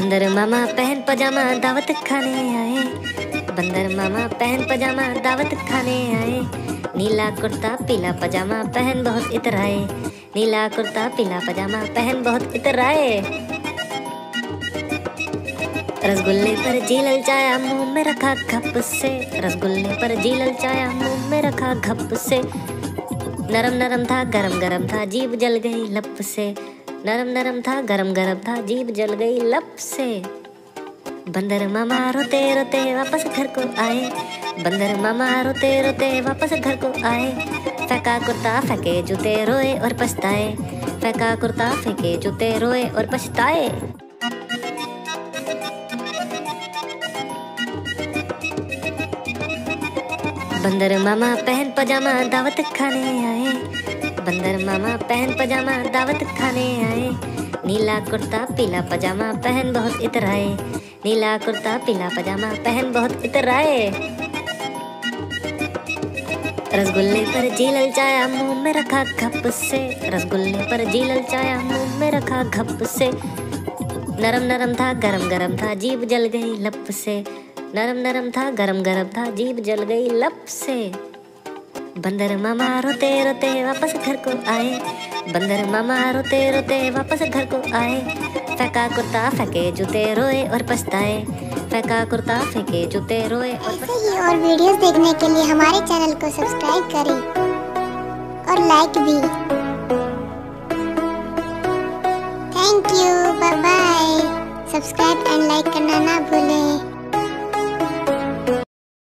बंदर मामा पहन पजामा दावत खाने आए, बंदर मामा पहन पजामा दावत खाने आए। नीला कुर्ता पीला पजामा पहन बहुत इतराए, नीला कुर्ता पीला पजामा पहन बहुत इतराए। रसगुल्ले पर जी ललचाया मुँह में रखा घप से, रसगुल्ले पर जी ललचाया मुँह में रखा घप से। नरम नरम था गरम गरम था जीभ जल गई लप से, नरम नरम था गरम गरम था जीभ जल गई लप से। बंदर मामा रोते रोते वापस घर को आए, बंदर मामा रोते रोते वापस घर को आए। फेंका कुर्ता फेंके जूते रोए और पछताए, फेंका कुर्ता फेंके जूते रोए और पछताए। बंदर मामा पहन पजामा दावत खाने आए, बंदर मामा पहन पजामा दावत खाने आए। नीला कुर्ता पीला पजामा पहन बहुत इतराए, नीला कुर्ता पीला पजामा पहन बहुत इतराए। रसगुल्ले पर जी ललचाया मुँह में रखा घप से, रसगुल्ले पर जी ललचाया मुँह में रखा घप से। नरम नरम था गरम गरम था जीभ जल गई लप से, नरम नरम था गरम गरम था जीभ जल गई लप से। बंदर मामा रोते रोते वापस घर को आए, बंदर मामा रोते रोते वापस घर को आए। फेंका कुर्ता फेंके जूते रोए और पछताए, फेंका कुर्ता फेंके जूते रोए और पछताए। ऐसे ही और वीडियोस देखने के लिए हमारे चैनल को सब्सक्राइब करें और लाइक भी। Thank you, bye bye. Subscribe and like करना ना भूलें।